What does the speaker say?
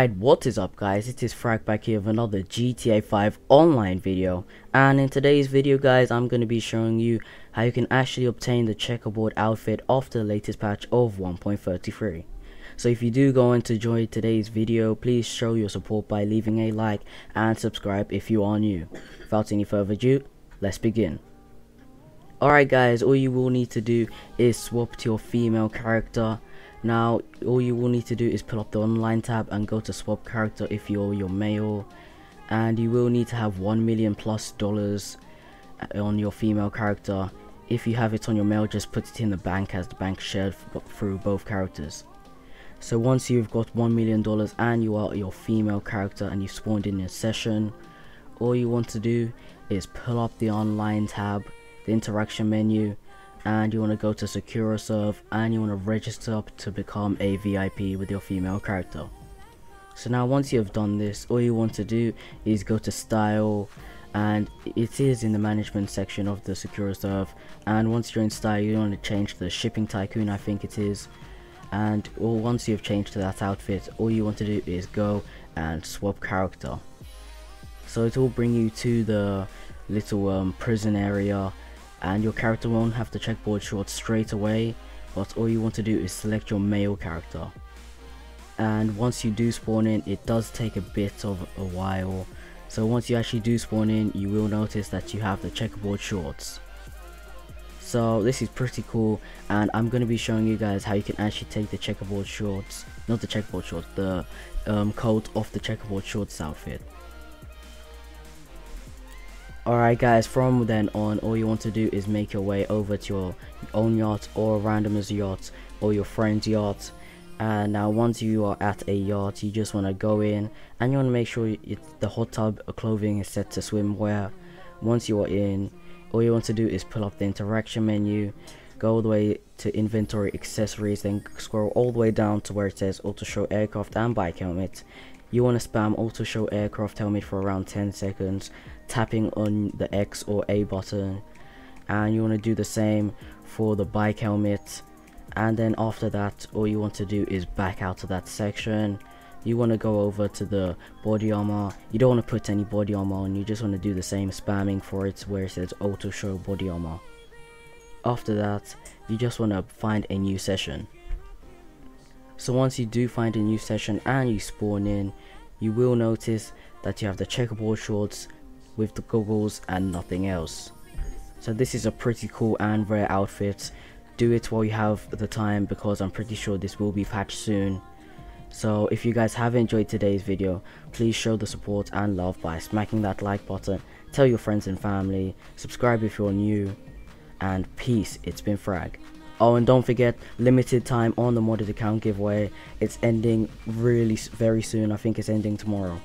Alright, what is up guys, it is Frag back here with another GTA 5 online video. And in today's video guys, I'm going to be showing you how you can actually obtain the checkerboard outfit after the latest patch of 1.33. So if you do go and enjoy today's video, please show your support by leaving a like and subscribe if you are new. Without any further ado, let's begin. Alright guys, all you will need to do is swap to your female character. Now all you will need to do is pull up the online tab and go to swap character if you're your male, and you will need to have $1 million+ on your female character. If you have it on your male, just put it in the bank, as the bank shared through both characters. So once you've got $1 million and you are your female character and you've spawned in your session, all you want to do is pull up the online tab, the interaction menu, and you want to go to secure serve, and you want to register up to become a VIP with your female character. So now once you have done this, all you want to do is go to style, and it is in the management section of the secure serve. And once you're in style, you want to change the shipping tycoon, I think it is, and once you've changed to that outfit, all you want to do is go and swap character. So it will bring you to the little prison area, and your character won't have the checkboard shorts straight away, but all you want to do is select your male character. And once you do spawn in, it does take a bit of a while, so once you actually do spawn in, you will notice that you have the checkerboard shorts. So this is pretty cool, and I'm going to be showing you guys how you can actually take the checkerboard shorts, not the checkerboard shorts, the coat off the checkerboard shorts outfit. Alright guys, from then on, all you want to do is make your way over to your own yacht or a randomer's yacht or your friend's yacht. And now once you are at a yacht, you just want to go in and you want to make sure the hot tub or clothing is set to swimwear. Once you are in, all you want to do is pull up the interaction menu, go all the way to inventory accessories, then scroll all the way down to where it says auto show aircraft and bike helmet. You want to spam auto show aircraft helmet for around 10 seconds, tapping on the X or A button, and you want to do the same for the bike helmet. And then after that, all you want to do is back out of that section. You want to go over to the body armor. You don't want to put any body armor on, you just want to do the same spamming for it where it says auto show body armor. After that, you just want to find a new session. So once you do find a new session and you spawn in, you will notice that you have the checkerboard shorts with the goggles and nothing else. So this is a pretty cool and rare outfit. Do it while you have the time, because I'm pretty sure this will be patched soon. So if you guys have enjoyed today's video, please show the support and love by smacking that like button, tell your friends and family, subscribe if you're new, and peace. It's been Frag. Oh, and don't forget, limited time on the modded account giveaway. It's ending very soon. I think it's ending tomorrow.